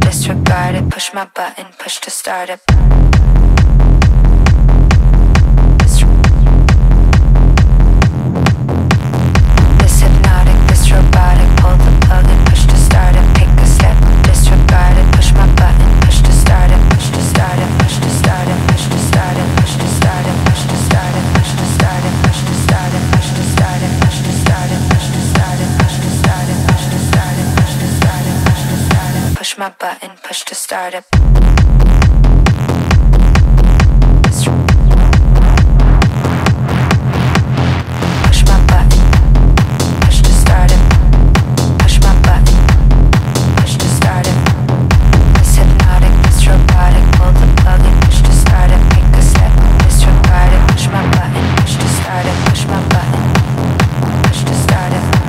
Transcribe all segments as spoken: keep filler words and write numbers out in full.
disregard it. Push my button, push to start up. This hypnotic, this robotic, pull the plug and push to start up. Take a step, disregard it. Push my button, push to start up, push to start up, push to start up, push to start up, push to start up, push to start up, push to start up, push to start up, push to start up, push to start up, push to start up, push to start up, push to start up, push to start up, push to start up. Push my button, push to start up. Push my button, push to start up. Push my button, push to start up.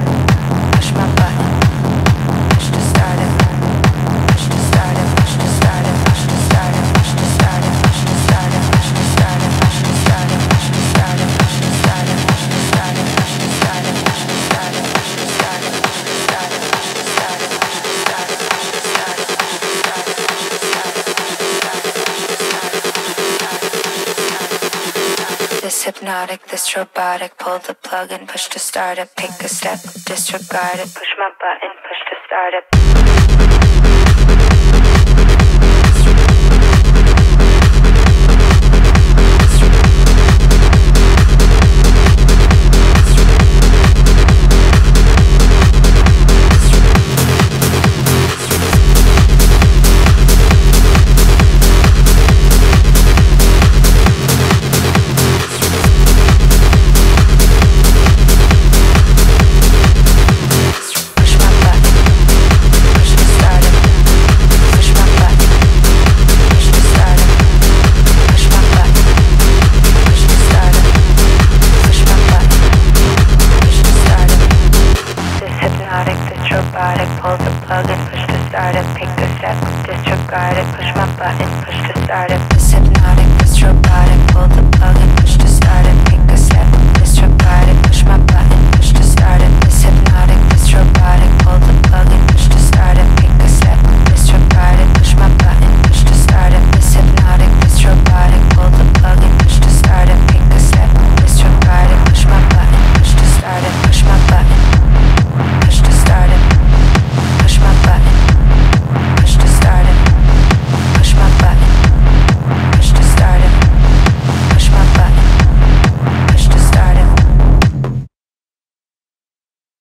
This hypnotic, this robotic, pull the plug and push to start up. Make a step, disregard it. Push my button, push to start up. Push my button, push to start up. Push my button, push to start up. This hypnotic, this robotic, pull the plug and push to start up. Pick a step, disregard it. Push my button, push to start up. This hypnotic, this robotic, pull the plug and push to start up. Pick a step, disregard it, push my button.